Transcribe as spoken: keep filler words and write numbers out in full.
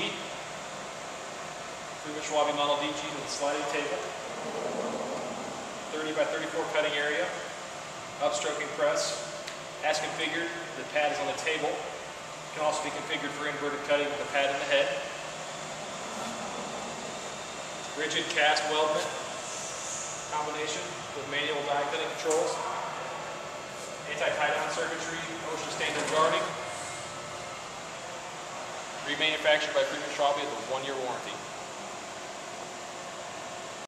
D G, Freeman Schwabe model D G with a sliding table, thirty by thirty-four cutting area, upstroking press, as configured, the pad is on the table. It can also be configured for inverted cutting with a pad in the head. Rigid cast weldment combination with manual die cutting controls, anti-tie-down circuitry, OSHA standard guarding, remanufactured by Freeman Schwabe with a one-year warranty.